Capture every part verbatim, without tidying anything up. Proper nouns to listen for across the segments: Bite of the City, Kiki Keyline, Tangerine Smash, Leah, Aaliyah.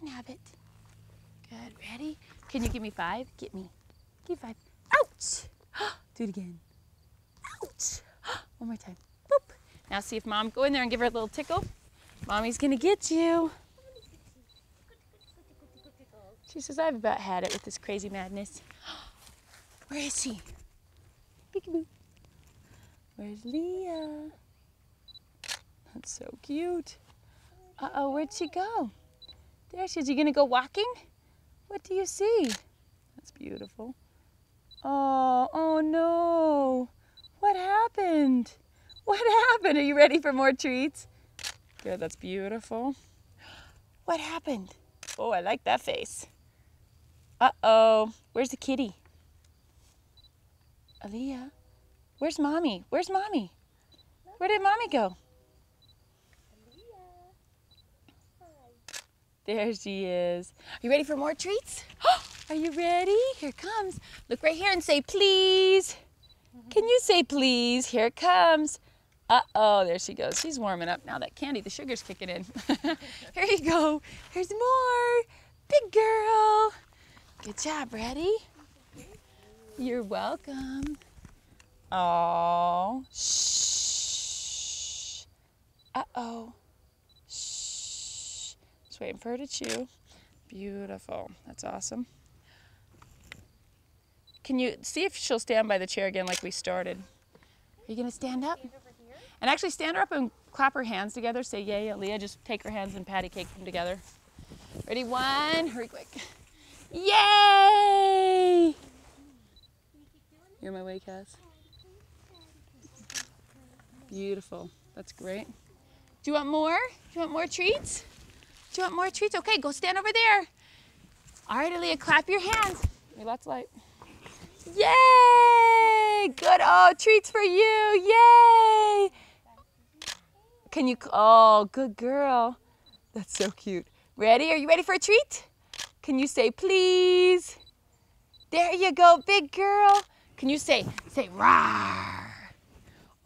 can have it. Good, ready? Can you give me five? Get me. Give me five. Ouch! Do it again. Ouch! One more time. Boop. Now see if mom, go in there and give her a little tickle. Mommy's gonna get you. She says, I've about had it with this crazy madness. Where is she? Peekaboo. Where's Leah? That's so cute. Uh-oh, where'd she go? There she is. You gonna go walking? What do you see? That's beautiful. Oh, oh no. What happened? What happened? Are you ready for more treats? Good, that's beautiful. What happened? Oh, I like that face. Uh-oh, where's the kitty? Aaliyah, where's mommy? Where's mommy? Where did mommy go? Aaliyah. Hi. There she is. Are you ready for more treats? Are you ready? Here it comes. Look right here and say please. Can you say please? Here it comes. Uh-oh, there she goes. She's warming up now. That candy, the sugar's kicking in. Here you go. Here's more. Big girl. Good job, ready? You're welcome. Oh, shh. Uh-oh. Shh. Just waiting for her to chew. Beautiful. That's awesome. Can you see if she'll stand by the chair again like we started? Are you going to stand up? Stand over here. And actually stand her up and clap her hands together. Say, yay, Aaliyah. Just take her hands and patty cake them together. Ready? One. Hurry quick. Yay! You're my way, Cass. Beautiful. That's great. Do you want more? Do you want more treats? Do you want more treats? Okay, go stand over there. All right, Aaliyah, clap your hands. Give me lots of light. Yay! Good. Oh, treats for you. Yay! Can you, oh, good girl. That's so cute. Ready? Are you ready for a treat? Can you say please? There you go, big girl. Can you say, say, rawr?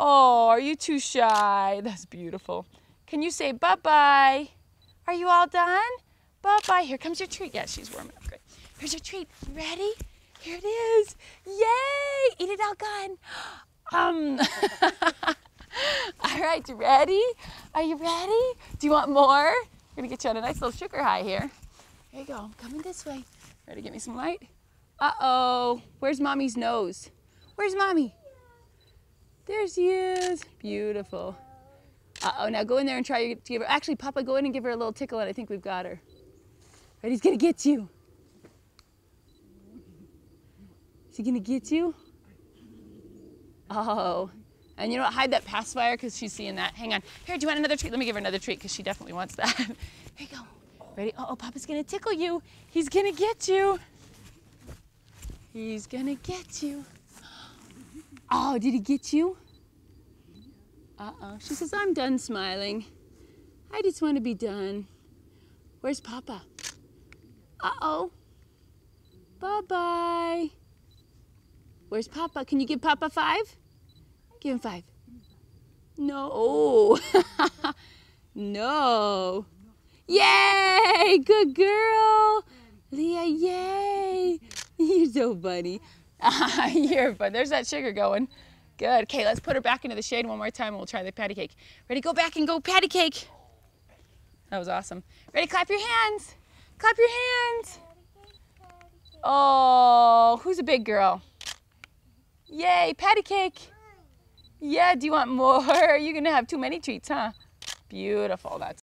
Oh, are you too shy? That's beautiful. Can you say, bye-bye? Are you all done? Bye-bye. Here comes your treat. Yeah, she's warming up. Great. Here's your treat. You ready? Here it is. Yay! Eat it all gone. Um. All right, you ready? Are you ready? Do you want more? We're going to get you on a nice little sugar high here. Here you go. I'm coming this way. Ready to get me some light? Uh-oh, where's mommy's nose? Where's mommy? There she is. Beautiful. Uh-oh, now go in there and try to give her, actually, Papa, go in and give her a little tickle, and I think we've got her. Right, he's gonna get you. Is he gonna get you? Oh, and you know what, hide that pacifier, because she's seeing that. Hang on. Here, do you want another treat? Let me give her another treat, because she definitely wants that. Here you go. Ready? Uh-oh, Papa's gonna tickle you. He's gonna get you. He's gonna get you. Oh, did he get you? Uh-oh. She says, I'm done smiling. I just want to be done. Where's Papa? Uh-oh. Bye-bye. Where's Papa? Can you give Papa five? Give him five. No. Oh. No. Yay! Good girl. Leah, yay. You're so funny. Uh, you're fun. There's that sugar going. Good. Okay, let's put her back into the shade one more time and we'll try the patty cake. Ready? Go back and go patty cake. That was awesome. Ready? Clap your hands. Clap your hands. Oh, who's a big girl? Yay, patty cake. Yeah, do you want more? You're going to have too many treats, huh? Beautiful. That's